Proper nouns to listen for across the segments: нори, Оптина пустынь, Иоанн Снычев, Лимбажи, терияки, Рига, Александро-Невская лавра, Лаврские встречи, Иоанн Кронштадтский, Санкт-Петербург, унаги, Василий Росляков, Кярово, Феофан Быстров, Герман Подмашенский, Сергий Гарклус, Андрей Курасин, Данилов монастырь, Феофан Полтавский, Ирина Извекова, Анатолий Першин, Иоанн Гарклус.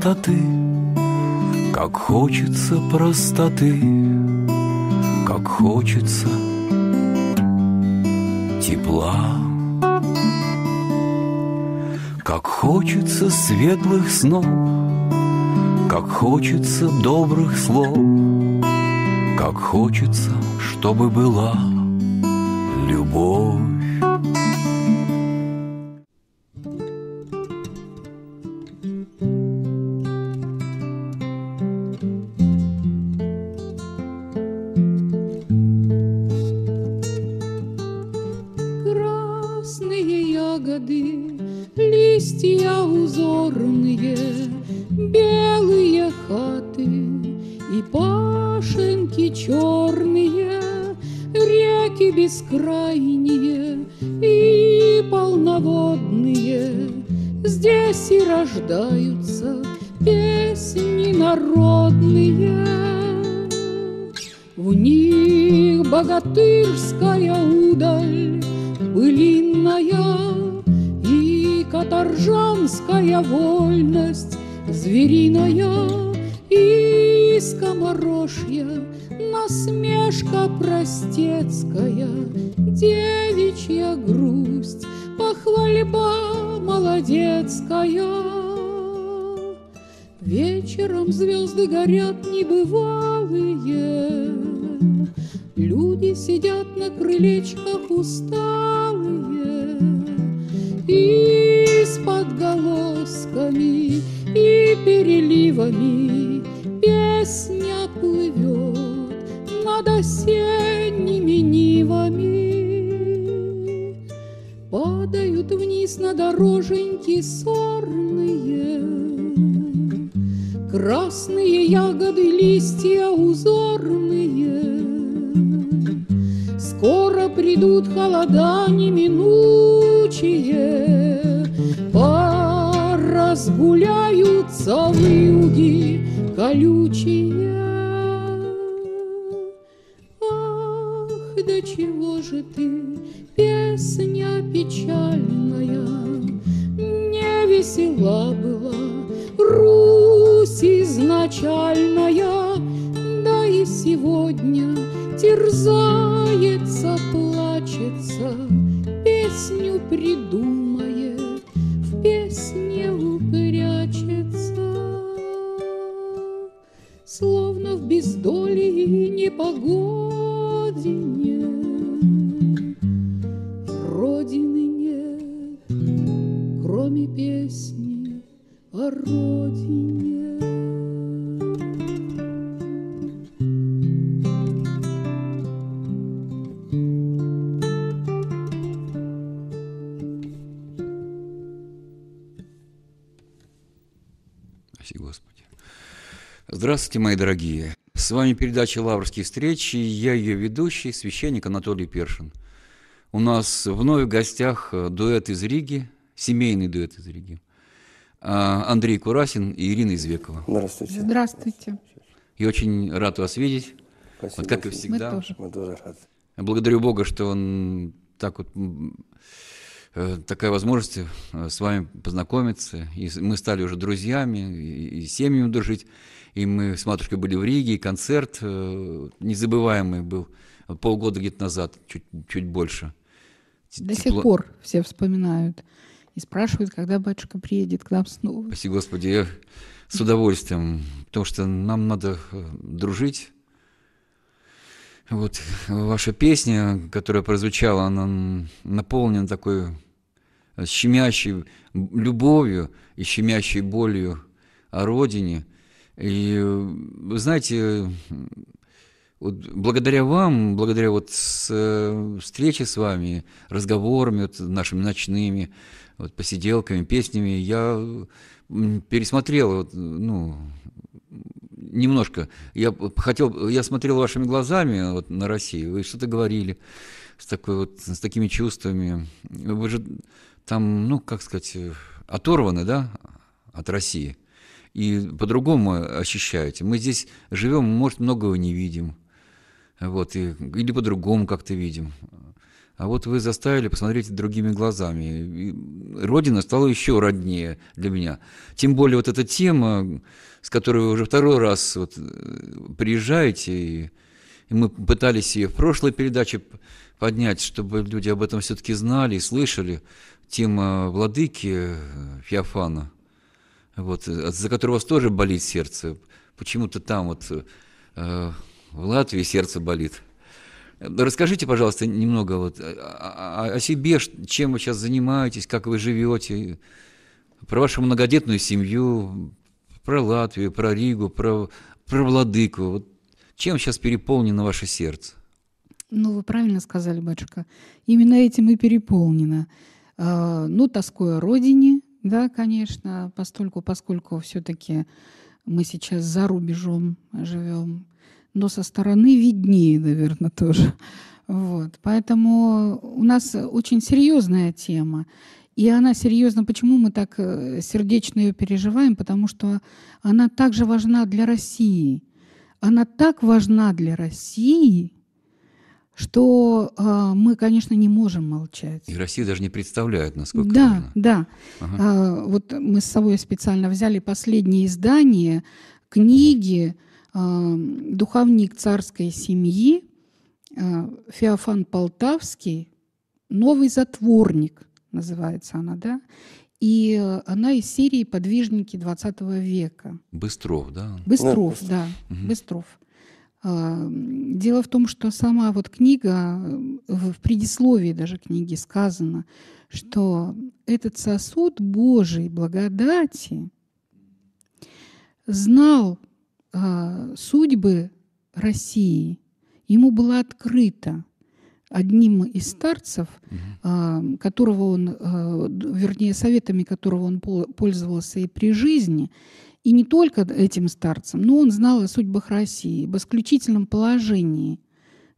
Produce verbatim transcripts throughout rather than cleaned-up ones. простоты, как хочется простоты, как хочется тепла, как хочется светлых снов, как хочется добрых слов, как хочется, чтобы была любовь. Здравствуйте, мои дорогие! С вами передача «Лаврские встречи», и я ее ведущий, священник Анатолий Першин. У нас вновь в гостях дуэт из Риги, семейный дуэт из Риги. Андрей Курасин и Ирина Извекова. Здравствуйте. Здравствуйте. Я очень рад вас видеть. Спасибо. Вот как и всегда. Мы тоже. Мы тоже рады. Благодарю Бога, что он так вот... такая возможность с вами познакомиться, и мы стали уже друзьями, и семьями дружить, и мы с матушкой были в Риге, и концерт незабываемый был полгода где-то назад, чуть, чуть больше. До Тепло... сих пор все вспоминают и спрашивают, когда батюшка приедет к нам снова. Спасибо, Господи, я с удовольствием, потому что нам надо дружить. Вот ваша песня, которая прозвучала, она наполнена такой щемящей любовью и щемящей болью о родине. И вы знаете, вот благодаря вам, благодаря вот с, встрече с вами, разговорами вот, нашими ночными, вот, посиделками, песнями, я пересмотрел вот, ну, немножко. Я хотел, я смотрел вашими глазами вот, на Россию, вы что-то говорили с, такой вот, с такими чувствами. Вы же там, ну, как сказать, оторваны, да, от России. И по-другому ощущаете. Мы здесь живем, может, многого не видим. Вот, и, или по-другому как-то видим. А вот вы заставили посмотреть другими глазами. И Родина стала еще роднее для меня. Тем более вот эта тема, с которой вы уже второй раз вот приезжаете, и мы пытались ее в прошлой передаче поднять, чтобы люди об этом все-таки знали и слышали. Тема владыки Феофана, вот, за которого у вас тоже болит сердце. Почему-то там вот э, в Латвии сердце болит. Расскажите, пожалуйста, немного вот о, о себе, чем вы сейчас занимаетесь, как вы живете, про вашу многодетную семью, про Латвию, про Ригу, про, про владыку. Вот чем сейчас переполнено ваше сердце? Ну, вы правильно сказали, батюшка. Именно этим и переполнено. Ну, тоской о родине, да, конечно, постольку, поскольку все-таки мы сейчас за рубежом живем. Но со стороны виднее, наверное, тоже. Вот. Поэтому у нас очень серьезная тема. И она серьезна. Почему мы так сердечно ее переживаем? Потому что она также важна для России. Она так важна для России, что э, мы, конечно, не можем молчать. И Россия даже не представляет, насколько да, важна. Да, да. Ага. Э, вот мы с собой специально взяли последнее издание книги «Духовник царской семьи» Феофан Полтавский, «Новый затворник» называется она, да? И она из серии «Подвижники двадцатого века». Быстров, да? Быстров, да, угу. Быстров. Дело в том, что сама вот книга, в предисловии даже книги сказано, что этот сосуд Божией благодати знал судьбы России, ему было открыто одним из старцев, которого он, вернее, советами которого он пользовался и при жизни, и не только этим старцем, но он знал о судьбах России, об исключительном положении.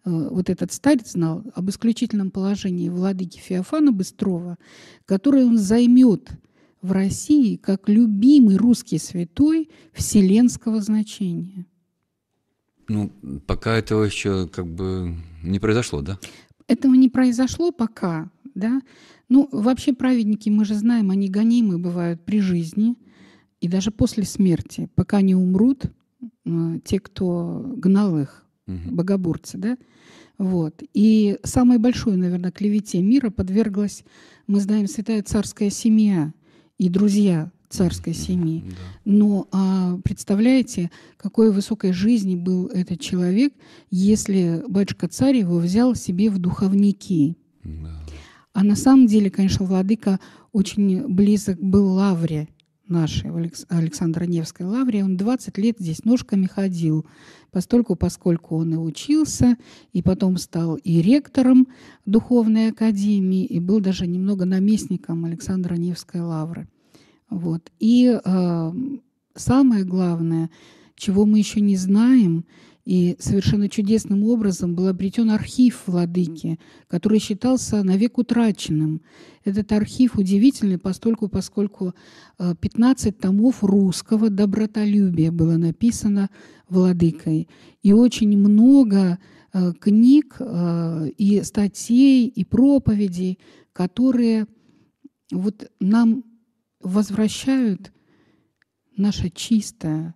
Вот этот старец знал об исключительном положении владыки Феофана Быстрова, который он займет в России как любимый русский святой вселенского значения. Ну, пока этого еще как бы не произошло, да? Этого не произошло пока, да. Ну, вообще праведники, мы же знаем, они гонимы бывают при жизни и даже после смерти, пока не умрут те, кто гнал их, угу. богоборцы, да. Вот. И самой большой, наверное, клевете мира подверглась, мы знаем, святая царская семья и друзья царской семьи. Да. Но а, представляете, какой высокой жизни был этот человек, если батюшка-царь его взял себе в духовники. Да. А на самом деле, конечно, владыка очень близок был к лавре нашей, Александро-Невской лавре. Он двадцать лет здесь ножками ходил, постольку, поскольку он и учился, и потом стал и ректором Духовной академии, и был даже немного наместником Александро-Невской лавры. Вот. И э, самое главное, чего мы еще не знаем, и совершенно чудесным образом был обретен архив владыки, который считался навек утраченным. Этот архив удивительный, постольку, поскольку пятнадцать томов русского добротолюбия было написано владыкой. И очень много э, книг, э, и статей, и проповедей, которые вот нам возвращают наше чистое,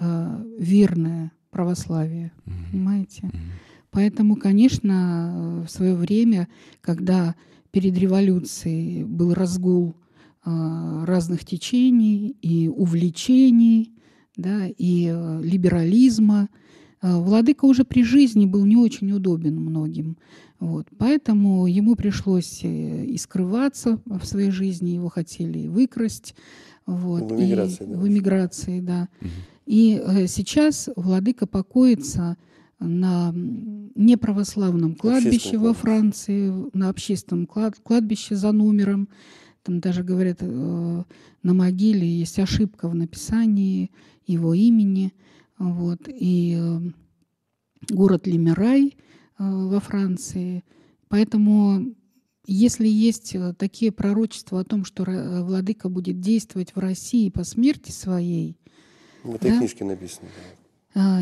э, верное православие, mm-hmm. понимаете? Mm-hmm. Поэтому, конечно, в свое время, когда перед революцией был разгул э, разных течений и увлечений, да, и э, либерализма, э, владыка уже при жизни был не очень удобен многим. Вот. Поэтому ему пришлось и скрываться в своей жизни, его хотели выкрасть. Вот, в эмиграции, и, да. В эмиграции, да. Угу. И э, сейчас владыка покоится на неправославном кладбище во Франции, на общественном клад, кладбище за номером. Там даже говорят, э, на могиле есть ошибка в написании его имени. Вот. И э, город Лимерай во Франции. Поэтому, если есть такие пророчества о том, что владыка будет действовать в России по смерти своей... В этой да, книжке написано.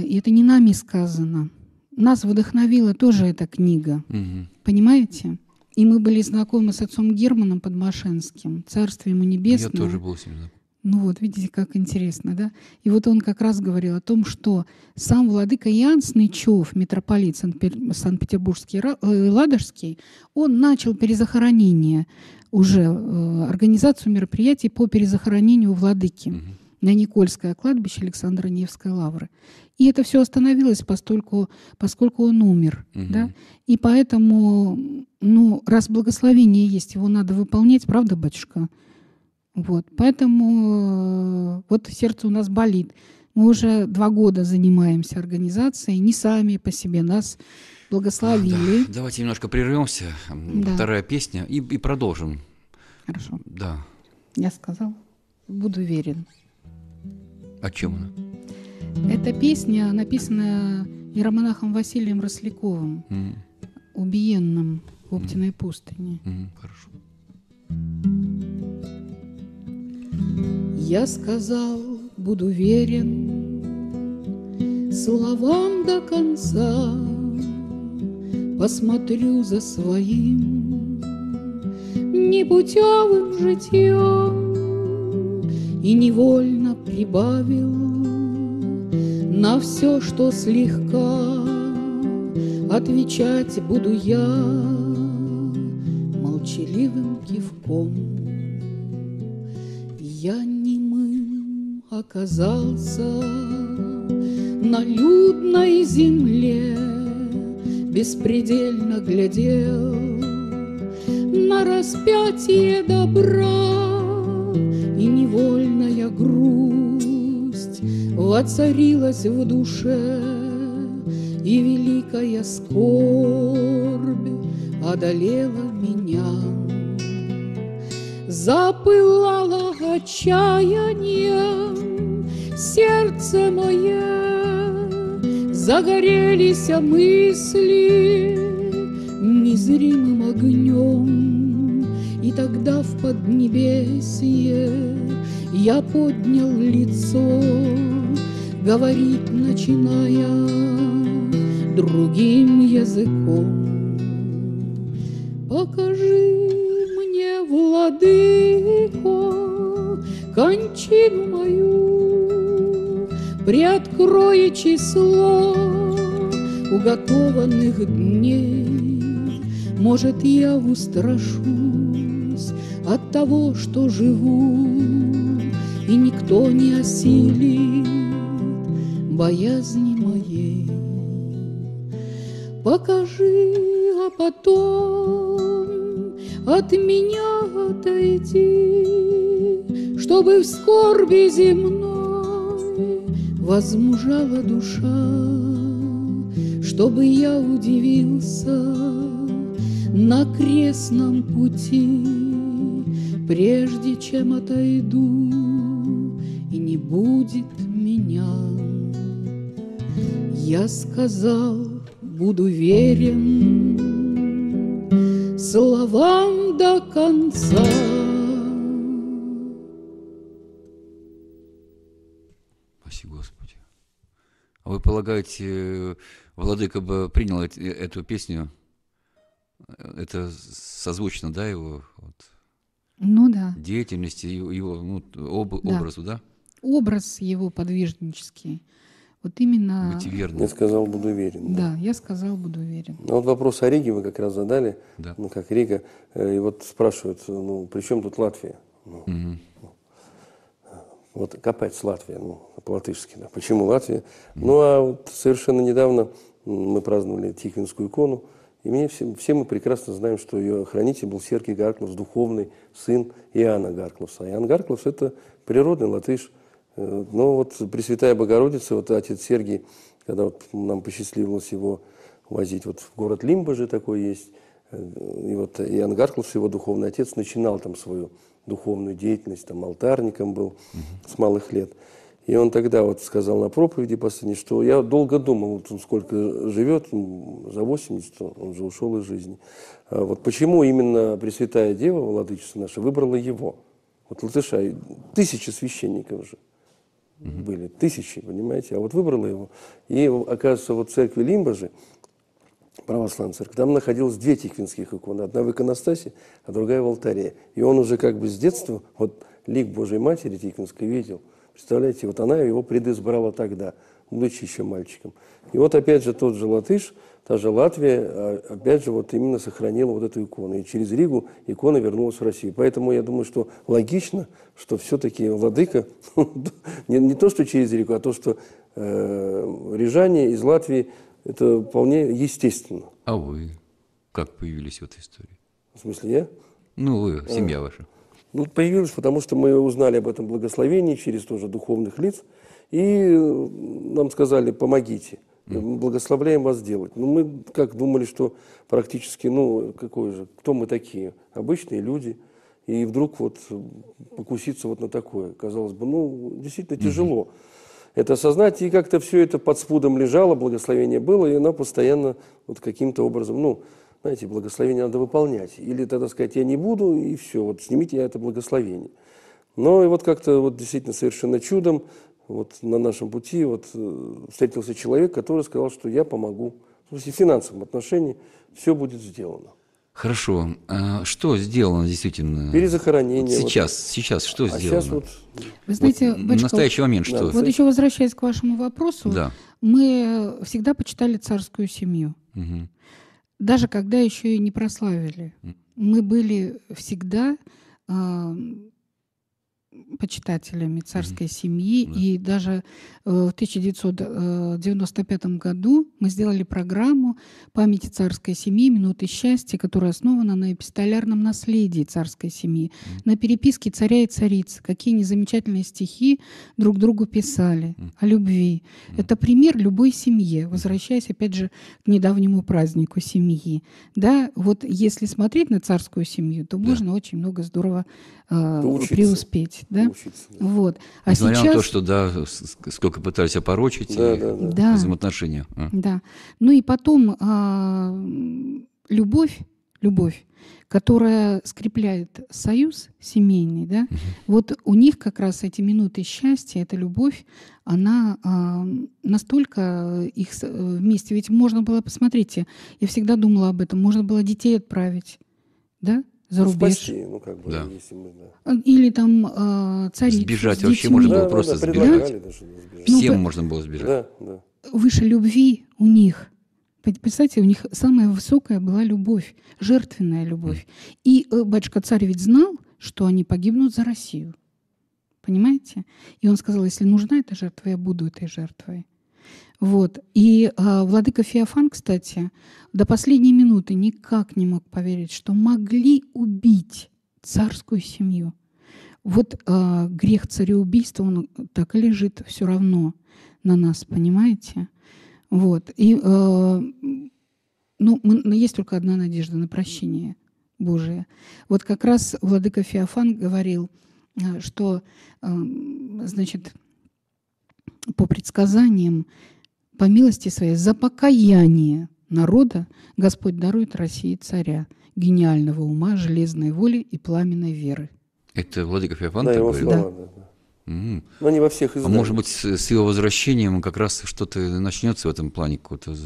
И это не нами сказано. Нас вдохновила тоже эта книга. Угу. Понимаете? И мы были знакомы с отцом Германом Подмашенским, царство ему небесное. Я тоже был с ним. Ну вот, видите, как интересно, да? И вот он как раз говорил о том, что сам владыка Иоанн Снычев, митрополит Санкт-Петербургский и Ладожский, он начал перезахоронение уже, э, организацию мероприятий по перезахоронению владыки угу. на Никольское кладбище Александро-Невской лавры. И это все остановилось, поскольку, поскольку он умер. Угу. Да? И поэтому, ну, раз благословение есть, его надо выполнять, правда, батюшка? Вот, поэтому вот сердце у нас болит. Мы уже два года занимаемся организацией, не сами по себе, нас благословили. Да. Давайте немножко прервемся, да. Вторая песня, и, и продолжим. Хорошо. Да. Я сказал, буду верен. О чем она? Эта песня написана иеромонахом Василием Росляковым, mm. убиенным в Оптиной mm. пустыне. Mm. Хорошо. Я сказал, буду верен словам до конца, посмотрю за своим непутевым житьем и невольно прибавил на все, что слегка отвечать буду я молчаливым кивком. Я немым оказался на людной земле, беспредельно глядел на распятие добра, и невольная грусть воцарилась в душе, и великая скорбь одолела меня. Запылало отчаянием сердце мое, загорелись мысли незримым огнем. И тогда в поднебесье я поднял лицо, говорить начиная другим языком. Покажи Владыко, кончину мою, приоткрой число уготованных дней. Может, я устрашусь от того, что живу, и никто не осилит боязни моей. Покажи, а потом от меня отойти, чтобы в скорби земной возмужала душа, чтобы я удивился на крестном пути, прежде чем отойду, и не будет меня. Я сказал, буду верен словам до конца. Спасибо, Господи. А вы полагаете, владыка бы принял эту песню? Это созвучно, да, его вот, ну, да. деятельности, его ну, об, да. образу, да? Образ его подвижнический. Вот именно... Я сказал, буду верен. Да, да, я сказал, буду верен. А вот вопрос о Риге вы как раз задали, да. ну, как Рига. И вот спрашивают, ну, при чем тут Латвия? Ну, угу. Вот копать с Латвией, ну, по-латышски, да. Почему Латвия? Угу. Ну, а вот совершенно недавно мы праздновали Тихвинскую икону, и мне все, все мы прекрасно знаем, что ее хранитель был Сергий Гарклус, духовный сын Иоанна Гарклуса. Иоанн Гарклус – это природный латыш. Но вот Пресвятая Богородица, вот отец Сергий, когда вот нам посчастливилось его возить, вот в город Лимбажи такой есть, и вот Иоанн Гарклус, его духовный отец, начинал там свою духовную деятельность, там алтарником был mm-hmm. с малых лет. И он тогда вот сказал на проповеди последней, что я долго думал, вот он сколько живет, за восемьдесят, он же ушел из жизни. Вот почему именно Пресвятая Дева, владычица наша, выбрала его, вот латыша, тысячи священников же. Были тысячи, понимаете, а вот выбрала его. И, оказывается, вот в церкви Лимбажи православной церкви. Там находилось две тиквинских иконы, одна в иконостасе, а другая в алтаре. И он уже как бы с детства вот лик Божьей Матери тиквинской видел. Представляете, вот она его предизбрала тогда, будучи еще мальчиком. И вот опять же тот же латыш, та же Латвия, опять же, вот именно сохранила вот эту икону. И через Ригу икона вернулась в Россию. Поэтому я думаю, что логично, что все-таки владыка, не, не то, что через Ригу, а то, что э, рижане из Латвии, это вполне естественно. А вы как появились в этой истории? В смысле я? Ну, вы, семья а. ваша. Ну, появилась, потому что мы узнали об этом благословении через тоже духовных лиц. И нам сказали, помогите. Мы благословляем вас делать. Ну, мы как думали, что практически, ну, какой же, кто мы такие? Обычные люди. И вдруг вот покуситься вот на такое. Казалось бы, ну, действительно тяжело это осознать. И как-то все это под спудом лежало, благословение было, и она постоянно вот каким-то образом, ну, знаете, благословение надо выполнять. Или тогда сказать, я не буду, и все, вот снимите я это благословение. Но и вот как-то вот действительно совершенно чудом, вот на нашем пути вот, встретился человек, который сказал, что я помогу. В финансовом отношении все будет сделано. Хорошо. А что сделано действительно? Перезахоронение. Вот сейчас, вот. сейчас что а сделано? Сейчас вот... Вы знаете, вот Бычков, в настоящий момент что? Да, вот еще возвращаясь к вашему вопросу, да. мы всегда почитали царскую семью. Угу. Даже когда еще и не прославили. Мы были всегда... Э, почитателями царской семьи. Да. И даже в тысяча девятьсот девяносто пятом году мы сделали программу памяти царской семьи «Минуты счастья», которая основана на эпистолярном наследии царской семьи, на переписке царя и царицы, какие они замечательные стихи друг другу писали о любви. Это пример любой семье, возвращаясь опять же к недавнему празднику семьи. Да, вот если смотреть на царскую семью, то можно да. очень много здорово э, преуспеть. Да? Учиться, да. Вот. А Несмотря сейчас... на то, что да, сколько пытались опорочить да, и... да, да. Да. взаимоотношения. А. Да. Ну и потом а, любовь, любовь, которая скрепляет союз семейный, да? Угу. Вот у них как раз эти минуты счастья, эта любовь, она а, настолько их вместе. Ведь можно было, посмотрите, я всегда думала об этом, можно было детей отправить, да? За рубеж. Спасти, ну, как бы, да. если мы, да. Или там э, царицы. Сбежать вообще можно да, было да, просто да, сбежать. Даже сбежать. Всем ну, можно было сбежать. Да, да. Выше любви у них. Представьте, у них самая высокая была любовь, жертвенная любовь. Mm. И э, батюшка-царь ведь знал, что они погибнут за Россию. Понимаете? И он сказал, если нужна эта жертва, я буду этой жертвой. Вот. И э, владыка Феофан, кстати, до последней минуты никак не мог поверить, что могли убить царскую семью. Вот э, грех цареубийства, он так и лежит все равно на нас, понимаете? Вот. И, э, ну, мы, есть только одна надежда на прощение Божие. Вот как раз владыка Феофан говорил, э, что, э, значит... по предсказаниям, по милости своей, за покаяние народа Господь дарует России царя, гениального ума, железной воли и пламенной веры. Это владыка Феофан да, так говорил? Да. Да, да. Mm. Но не во всех изданиях. А может быть, с, с его возвращением как раз что-то начнется в этом плане, какое-то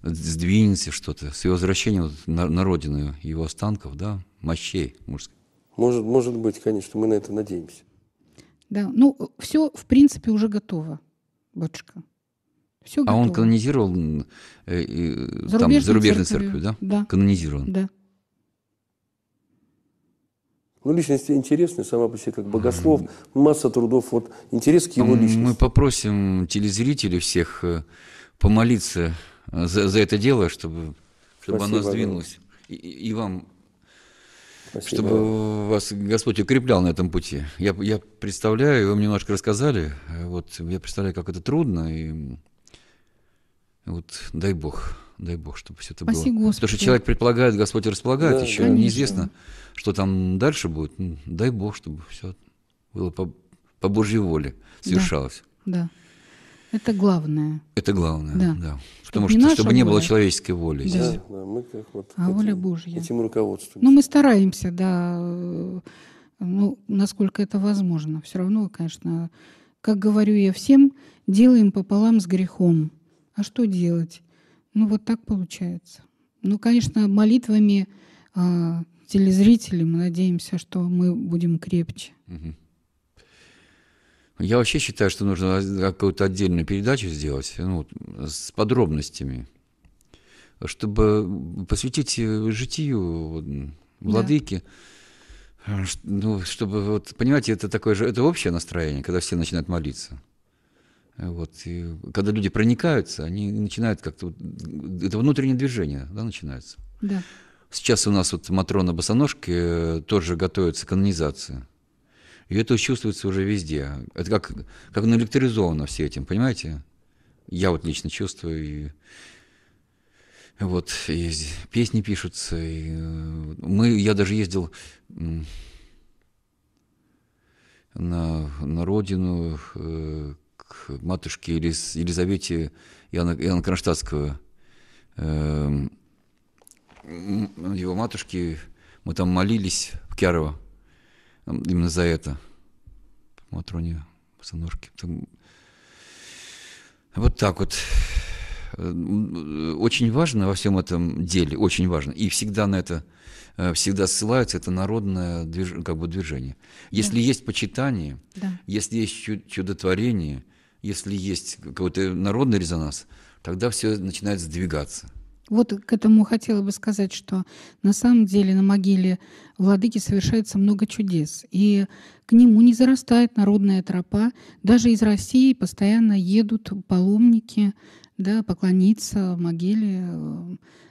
сдвинется что-то, с его возвращением на, на родину его останков, да, мощей мужских. Может, может быть, конечно, мы на это надеемся. Да, ну, все, в принципе, уже готово, батюшка. Все готово. А он канонизировал э, э, зарубежной, там, зарубежной церковью, церковью, да? Да. Канонизирован? Да. Ну, личность интересная, сама по себе, как богослов, масса трудов, вот, интерес к его личности. Мы попросим телезрителей всех помолиться за, за это дело, чтобы, чтобы оно сдвинулось. И, и вам... Спасибо. Чтобы вас Господь укреплял на этом пути. Я, я представляю, вы мне немножко рассказали, вот, я представляю, как это трудно, и вот дай Бог, дай Бог, чтобы все это Спасибо, было. Господи. Потому что человек предполагает, Господь располагает, да, еще конечно. Неизвестно, что там дальше будет. Дай Бог, чтобы все было по, по Божьей воле, совершалось. Да, да. Это главное. Это главное, да. да. Потому что, чтобы не было человеческой воли да. здесь. Да, мы как вот а этим, воля Божья. Этим руководствуемся. Ну, мы стараемся, да, ну, насколько это возможно. Все равно, конечно, как говорю я всем, делаем пополам с грехом. А что делать? Ну, вот так получается. Ну, конечно, молитвами а, телезрителей мы надеемся, что мы будем крепче. Угу. Я вообще считаю, что нужно какую-то отдельную передачу сделать, ну, с подробностями, чтобы посвятить житию владыки. Да. Ну, чтобы, вот, понимаете, это такое же, это общее настроение, когда все начинают молиться. Вот. И когда люди проникаются, они начинают как-то... Это внутреннее движение, да, начинается. Да. Сейчас у нас вот Матрона Босоножки тоже готовится к канонизации. И это чувствуется уже везде. Это как, как наэлектризовано все этим, понимаете? Я вот лично чувствую. И, вот, и песни пишутся. И мы, я даже ездил... На, на родину... к матушке Елиз, Елизавете Иоанна, Иоанна Кронштадтского, его матушке, мы там молились в Кярово именно за это, по Матроне Босоножки. Вот так вот. Очень важно во всем этом деле, очень важно, и всегда на это, всегда ссылаются, это народное движ, как бы движение. Если да. есть почитание, да. если есть чудотворение, если есть какой-то народный резонанс, тогда все начинает сдвигаться. Вот к этому хотела бы сказать, что на самом деле на могиле владыки совершается много чудес, и к нему не зарастает народная тропа. Даже из России постоянно едут паломники, да, поклониться в могиле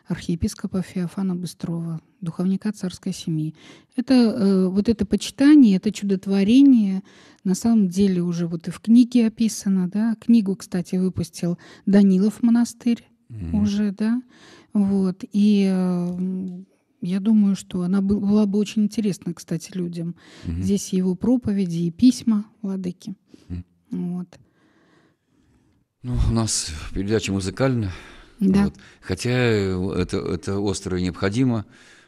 архиепископа Феофана Быстрова, духовника царской семьи. Это, вот это почитание, это чудотворение, на самом деле уже вот и в книге описано. Да? Книгу, кстати, выпустил Данилов монастырь mm-hmm. уже. Да? Вот. И я думаю, что она была бы очень интересна, кстати, людям. Mm-hmm. Здесь его проповеди и письма владыки. Mm-hmm. Вот. Ну, у нас передача музыкальная, да. вот. хотя это, это остро и необходимо,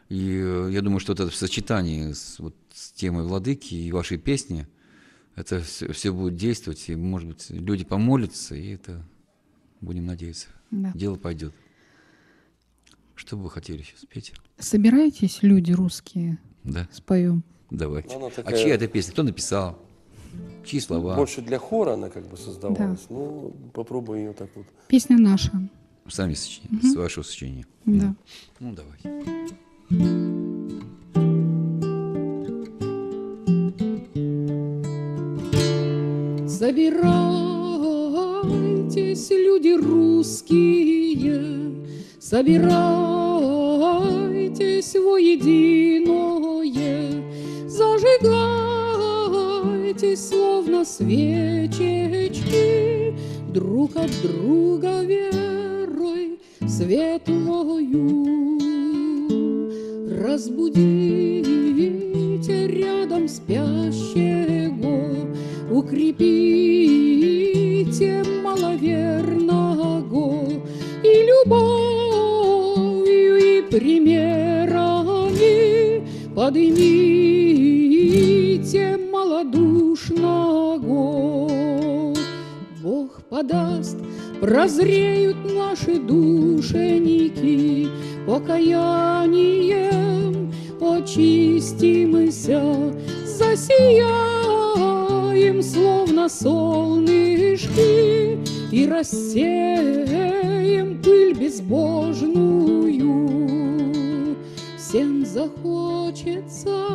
и я думаю, что это в сочетании с, вот, с темой владыки и вашей песни, это все, все будет действовать, и, может быть, люди помолятся, и это, будем надеяться, да. дело пойдет. Что бы вы хотели сейчас петь? Собираетесь, люди русские, да. споем? Давайте. Такая... А чья эта песня? Кто написал? Чьи слова? Больше для хора она как бы создавалась. Да. Ну, попробуй ее так вот. Песня наша. Сами сочинили, угу. с вашего сочинения. Да. Ну, давай. Собирайтесь, люди русские, собирайтесь воединое, зажигайте словно свечечки, друг от друга верой светлою. Разбудите рядом спящего, укрепите маловерного, и любовью, и примерами поднимите малодушного. Бог подаст, прозреют наши душеники, покаянием очистимся, засияем, словно солнышки, и рассеем пыль безбожную. Всем захочется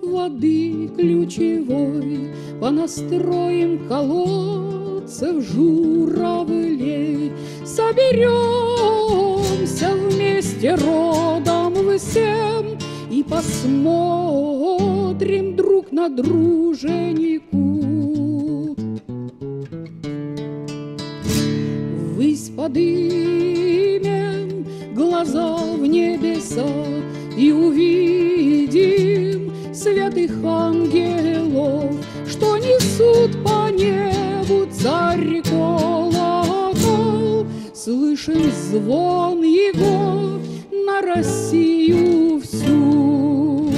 воды ключевой, понастроим колодцев журавлей. Соберемся вместе родом всем и посмотрим друг на друженику. Ввысь подымем глаза в небеса и увидим святых ангелов, что несут по небу царь колокол. Слышен звон его на Россию всю.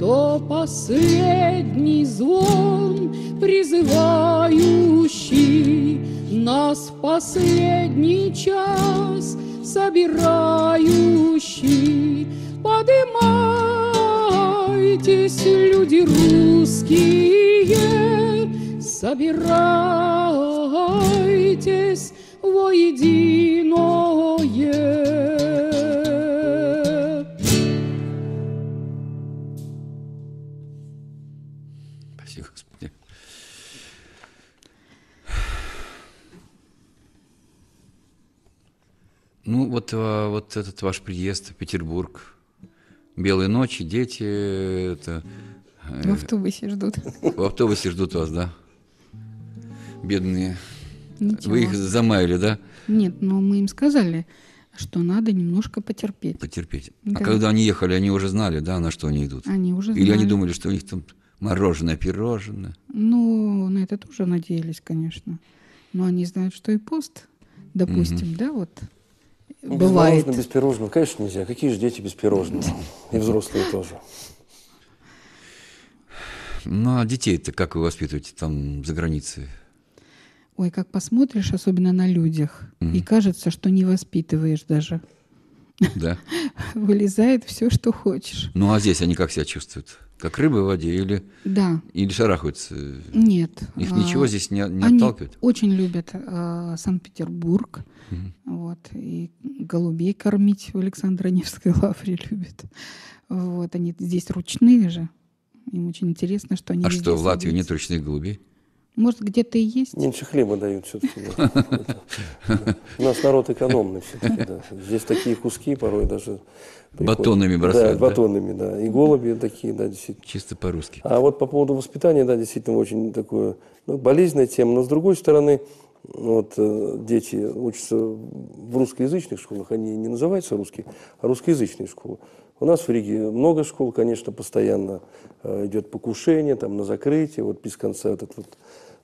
То последний звон, призывающий нас в последний час собирающий, поднимайтесь, люди русские, собирайтесь воединое. Спаси, Господи. Ну, вот, вот этот ваш приезд в Петербург. Белые ночи, дети. Это... В автобусе ждут. В автобусе ждут вас, да? Бедные. Ничего. Вы их замаяли, да? Нет, но мы им сказали, что надо немножко потерпеть. Потерпеть. Да. А когда они ехали, они уже знали, да, на что они идут? Они уже знали. Или они думали, что у них там мороженое, пирожное? Ну, на это тоже надеялись, конечно. Но они знают, что и пост, допустим, угу. да, вот... Ну, бывает. Без пирожного, конечно, нельзя. Какие же дети без пирожного? И взрослые тоже. Ну, а детей-то как вы воспитываете там за границей? Ой, как посмотришь, особенно на людях, mm-hmm. и кажется, что не воспитываешь даже. Да. Вылезает все, что хочешь. Ну, а здесь они как себя чувствуют? Как рыбы в воде или, да. или шарахаются? Нет. Их а, ничего здесь не, не они отталкивает? Очень любят а, Санкт-Петербург. Угу. Вот, и голубей кормить в Александро-Невской лавре любят. Вот, они здесь ручные же. Им очень интересно, что они... А что, в Латвии нет ручных голубей? Может, где-то и есть? Меньше хлеба дают все-таки. У нас народ экономный все-таки, да. Здесь такие куски порой даже... Батонами бросают, да? Батонами, да. И голуби такие, да, действительно. Чисто по-русски. А вот по поводу воспитания, да, действительно, очень такое... болезненная тема, но, с другой стороны, вот дети учатся в русскоязычных школах, они не называются русские, а русскоязычные школы. У нас в Риге много школ, конечно, постоянно идет покушение, там, на закрытие, вот без конца этот вот...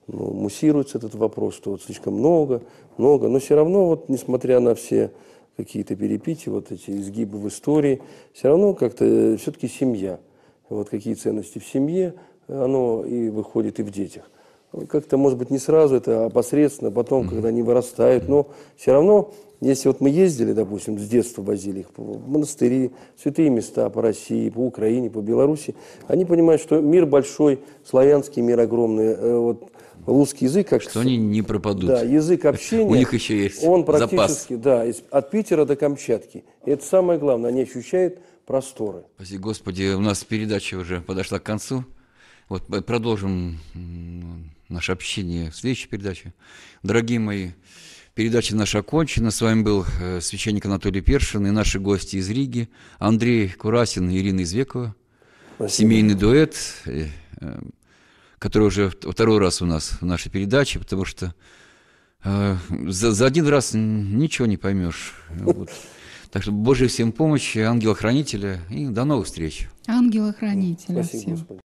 Ну, муссируется этот вопрос, что вот слишком много, много, но все равно, вот, несмотря на все какие-то перепитии, вот эти изгибы в истории, все равно как-то все-таки семья. Вот какие ценности в семье, оно и выходит и в детях. Как-то, может быть, не сразу, это опосредственно, потом, когда они вырастают, но все равно, если вот мы ездили, допустим, с детства возили их в монастыри, святые места по России, по Украине, по Беларуси, они понимают, что мир большой, славянский мир огромный, вот, русский язык, как что они не пропадут. Да, язык общения. У них еще есть он практически, запас. Да, из, от Питера до Камчатки. И это самое главное, они ощущают просторы. Спасибо, Господи, у нас передача уже подошла к концу. Вот продолжим наше общение в следующей передаче. Дорогие мои, передача наша окончена. С вами был священник Анатолий Першин и наши гости из Риги Андрей Курасин и Ирина Извекова. Спасибо. Семейный дуэт, который уже второй раз у нас в нашей передаче, потому что э, за, за один раз ничего не поймешь. Вот. Так что Божьей всем помощи, ангела-хранителя, и до новых встреч. Ангела-хранителя всем.